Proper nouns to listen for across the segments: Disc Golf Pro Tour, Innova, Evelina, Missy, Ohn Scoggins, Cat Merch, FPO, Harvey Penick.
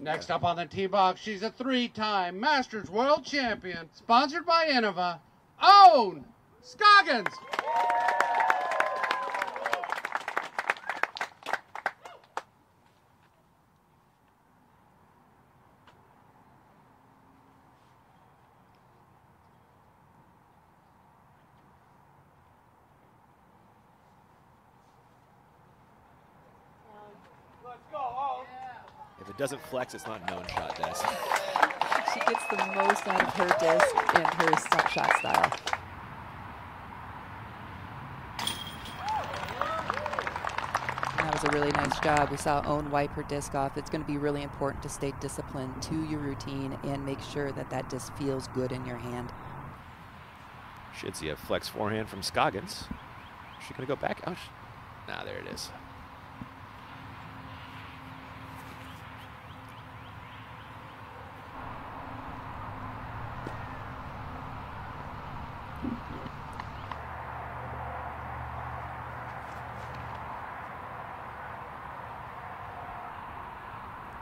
Next up on the tee box, she's a three-time Masters World Champion, sponsored by Innova, Ohn Scoggins. Doesn't flex, it's not a known shot disc. She gets the most out of her disc and her stump shot style. And that was a really nice job. We saw Ohn wipe her disc off. It's going to be really important to stay disciplined to your routine and make sure that that disc feels good in your hand. Should see a flex forehand from Scoggins. Is she going to go back? Oh, nah, there it is.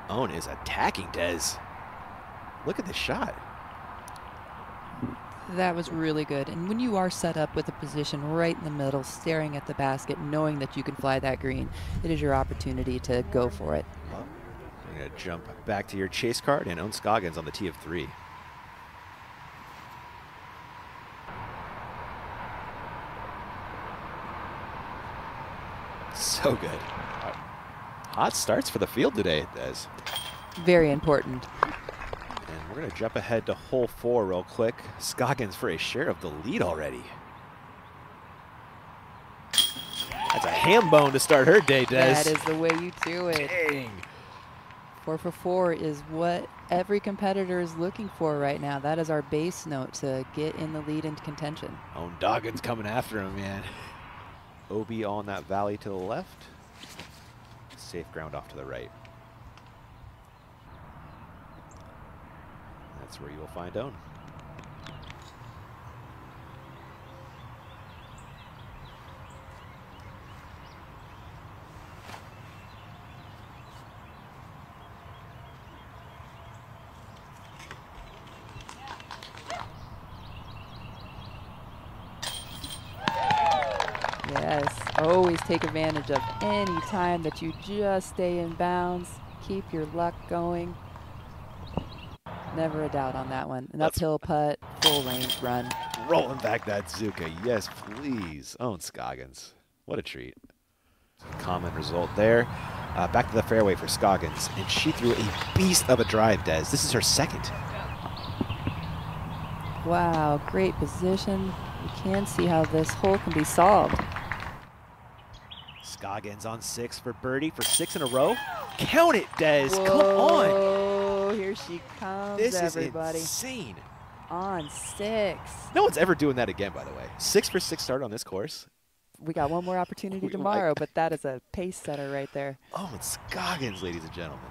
Ohn is attacking Des. Look at this shot. That was really good. And when you are set up with a position right in the middle, staring at the basket, knowing that you can fly that green, it is your opportunity to go for it. Well, I'm going to jump back to your chase card, and Ohn Scoggins on the tee of three. So good. Hot starts for the field today, Des. Very important. And we're going to jump ahead to hole four real quick. Scoggins for a share of the lead already. That's a ham bone to start her day, Des. That is the way you do it. Dang. 4 for 4 is what every competitor is looking for right now. That is our base note to get in the lead into contention. Ohn Scoggins coming after him, man. OB on that valley to the left. Safe ground off to the right. That's where you will find Ohn. Always take advantage of any time that you just stay in bounds. Keep your luck going. Never a doubt on that one. An uphill putt, full range run. Rolling back that Zuka. Yes, please. Ohn Scoggins. What a treat. Common result there. Back to the fairway for Scoggins. And she threw a beast of a drive, Des. This is her second. Wow, great position. You can see how this hole can be solved. Scoggins on six for birdie for six in a row. Count it, Des. Whoa, come on. Oh, here she comes, this everybody. This is insane. On six. No one's ever doing that again, by the way. 6 for 6 start on this course. We got one more opportunity tomorrow, but that is a pace setter right there. Oh, it's Scoggins, ladies and gentlemen.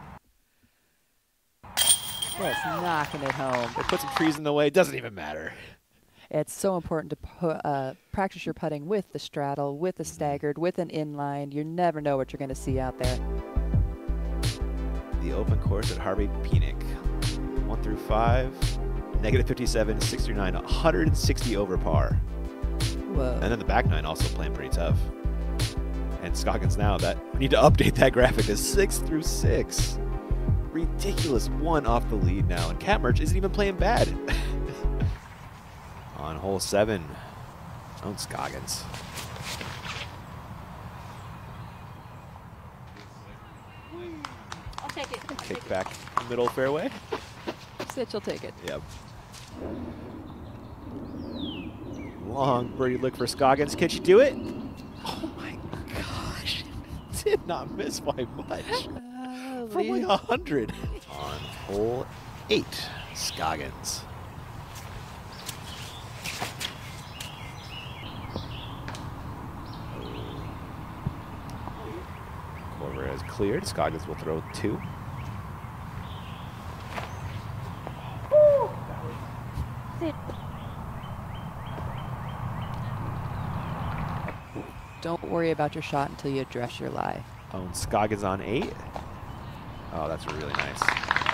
Just knocking it home. They put some trees in the way. It doesn't even matter. It's so important to practice your putting with the straddle, with the staggered, with an inline. You never know what you're going to see out there. The open course at Harvey Penick. 1 through 5, -57, 69, 160 over par. Whoa. And then the back nine also playing pretty tough. And Scoggins now, that we need to update that graphic to 6 through 6. Ridiculous one off the lead now. And Cat Merch isn't even playing bad. On hole 7, Ohn Scoggins. I'll take it. Kick back middle fairway. Sitch will take it. Yep. Long birdie look for Scoggins. Can she do it? Oh my gosh. Did not miss by much. From like 100. On hole 8, Scoggins. Is cleared. Scoggins will throw 2. Ooh. Don't worry about your shot until you address your lie. Ohn Scoggins on 8. Oh, that's really nice.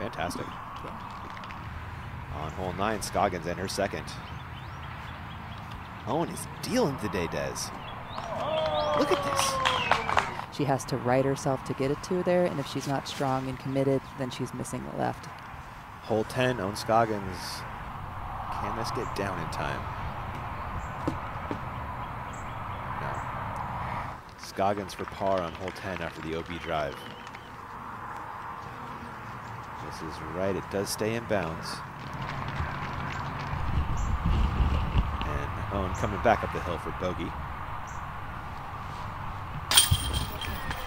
Fantastic. On hole 9, Scoggins and her second. Owen is dealing today, Dez. Look at this. She has to right herself to get it to there, and if she's not strong and committed, then she's missing the left. Hole 10, Ohn Scoggins. Can this get down in time? No. Scoggins for par on hole 10 after the OB drive. This is right, it does stay in bounds. And Ohn coming back up the hill for bogey.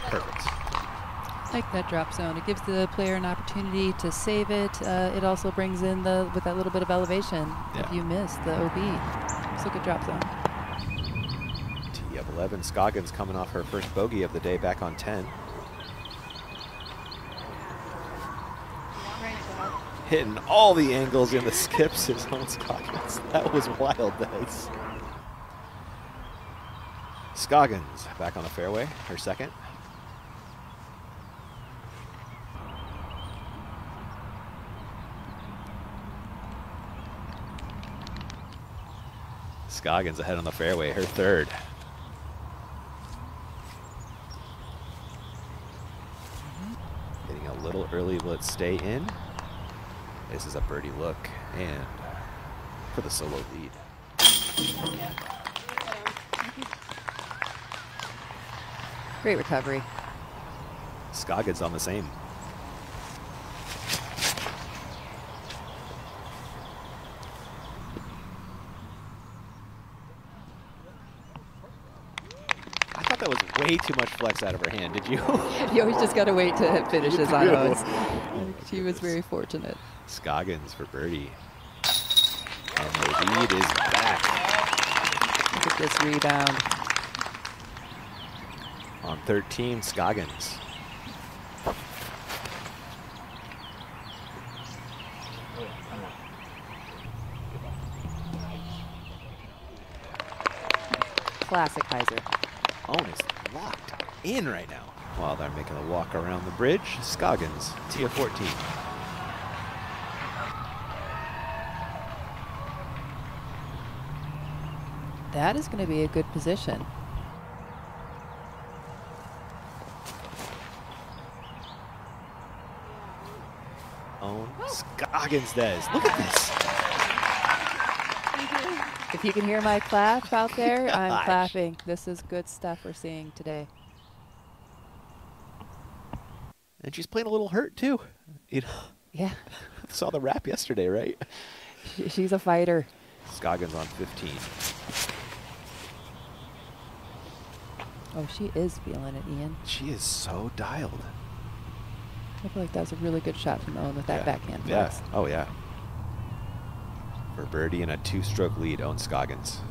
Perfect. I like that drop zone. It gives the player an opportunity to save it. It also brings in the, with that little bit of elevation. Yeah. If you miss the OB, it's a good drop zone. Tee up 11, Scoggins coming off her first bogey of the day back on 10. Hitting all the angles in the skips is Ohn Scoggins. That was wild, guys. Scoggins back on the fairway, her second. Scoggins ahead on the fairway, her third. Hitting a little early, will it stay in? This is a birdie look, and for the solo lead. Great recovery. Scoggins on the same. I thought that was way too much flex out of her hand, did you? You always just gotta wait to hit finishes on those. She was very fortunate. Scoggins for birdie. And the lead is back. Look at this rebound. On 13, Scoggins. Classic Heiser. Ohn is locked in right now. While they're making a walk around the bridge, Scoggins, tee of 14. That is going to be a good position. Ohn Scoggins does. Look at this. If you can hear my clap out there, gosh. I'm clapping. This is good stuff we're seeing today. And she's playing a little hurt too. You know? Yeah. Saw the rap yesterday, right? She's a fighter. Scoggins on 15. Oh, she is feeling it, Ian. She is so dialed. I feel like that was a really good shot from Ohn with that backhand. Yeah. Flex. Oh, yeah. For birdie and a two-stroke lead, Ohn Scoggins.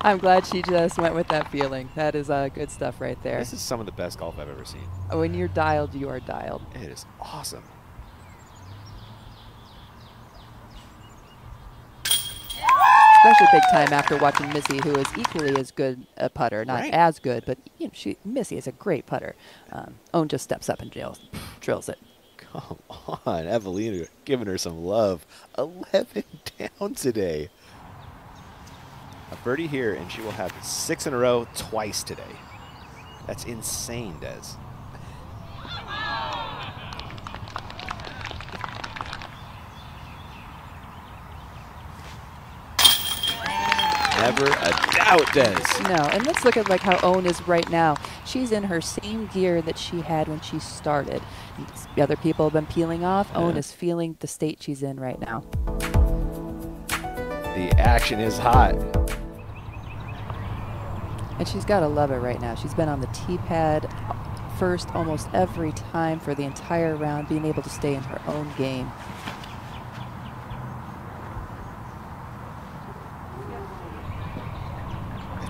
I'm glad she just went with that feeling. That is good stuff right there. This is some of the best golf I've ever seen. When you're dialed, you are dialed. It is awesome. Especially big time after watching Missy, who is equally as good a putter. Not as good, but you know, Missy is a great putter. Ohn just steps up and drills it. Come on, Evelina giving her some love. 11 down today. A birdie here, and she will have 6 in a row twice today. That's insane, Dez. Never a doubt, Dez. No, and let's look at like how Ohn is right now. She's in her same gear that she had when she started. The other people have been peeling off. Ohn is feeling the state she's in right now. The action is hot. And she's got to love it right now. She's been on the tee pad first almost every time for the entire round, being able to stay in her own game.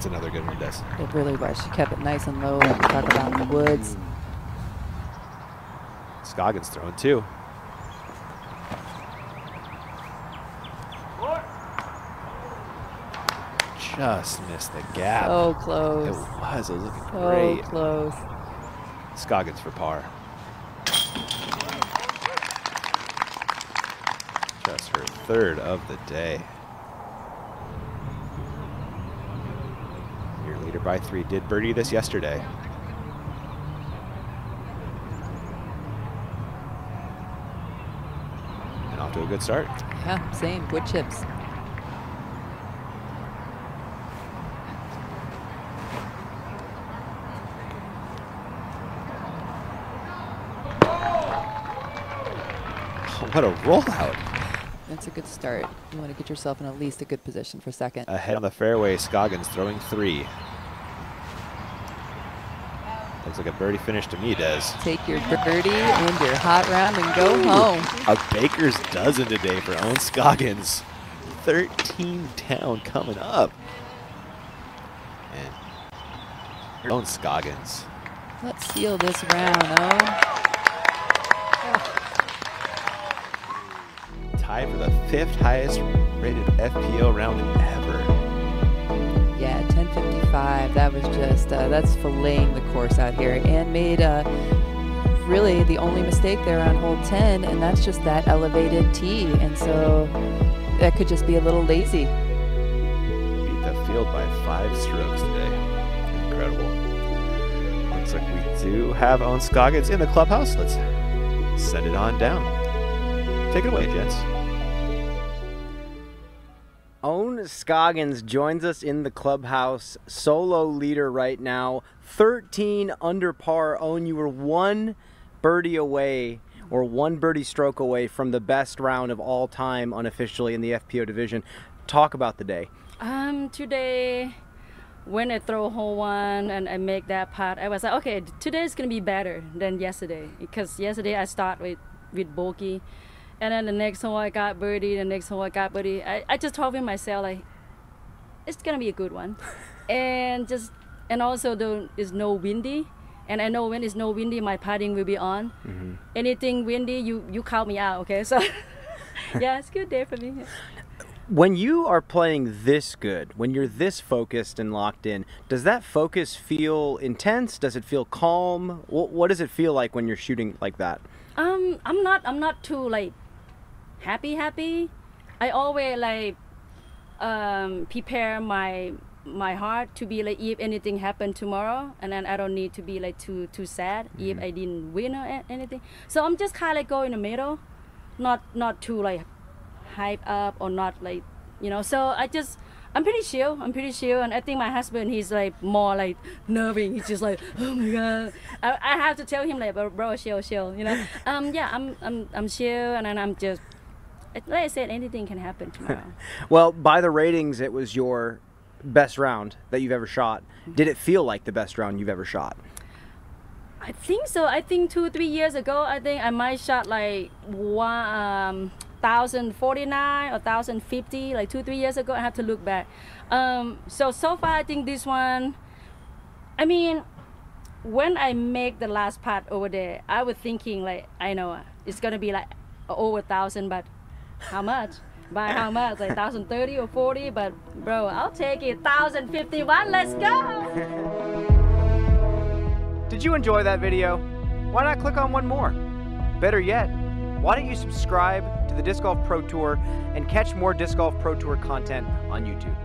Another good one, Dez. It really was. She kept it nice and low, like we talk about in the woods. Scoggins throwing two. Just missed the gap. So close. It was looking great. So close. Scoggins for par. Just her third of the day. Your leader by three. Did birdie this yesterday. And off to a good start. Yeah, same. Wood chips. What a rollout. That's a good start. You want to get yourself in at least a good position for second. Ahead on the fairway, Scoggins throwing three. Looks like a birdie finish to me, Des. Take your birdie and your hot round and go home. A baker's dozen today for Ohn Scoggins. 13 down coming up. And Ohn Scoggins. Let's seal this round, for the 5th highest rated FPO round ever. Yeah, 10:55. That was just, that's filleting the course out here, and made really the only mistake there on hole 10, and that's just that elevated tee, and so that could just be a little lazy. Beat the field by 5 strokes today. Incredible. Looks like we do have Ohn Scoggins in the clubhouse. Let's send it on down. Take it away, gents. Ohn Scoggins joins us in the clubhouse, solo leader right now, 13 under par. Ohn, you were one birdie away, or one birdie stroke away from the best round of all time unofficially in the FPO division. Talk about the day. Today, when I throw hole 1 and I make that putt, I was like, okay, today's gonna be better than yesterday, because yesterday I started with bogey. And then the next hole I got birdie, the next hole I got birdie. I just told myself, like, it's gonna be a good one. and also there is no windy, and I know when it's no windy, my putting will be on. Mm-hmm. Anything windy, you count me out, okay? So yeah, it's a good day for me. When you are playing this good, when you're this focused and locked in, does that focus feel intense? Does it feel calm? What does it feel like when you're shooting like that? I'm not too like happy. I always like prepare my heart to be like, if anything happened tomorrow, and then I don't need to be like too sad if I didn't win or anything. So I'm just kind of like go in the middle, not too like hype up or not like, you know. So I'm pretty chill, and I think my husband, he's like more like nerving. He's just like, oh my god. I have to tell him like, bro, chill, you know. Yeah, I'm chill, and then I'm just, like I said, anything can happen tomorrow. Well, by the ratings, it was your best round that you've ever shot. Did it feel like the best round you've ever shot? I think so. I think 2-3 years ago, I think I might shot like 1,049 or 1,050, like 2-3 years ago. I have to look back. So far, I think this one, I mean, when I make the last putt over there, I was thinking like, I know it's gonna be like over 1,000, but how much? By how much? Like 1,030 or 40? But bro, I'll take it. 1,051. Let's go. Did you enjoy that video? Why not click on one more? Better yet, why don't you subscribe to the Disc Golf Pro Tour and catch more Disc Golf Pro Tour content on YouTube.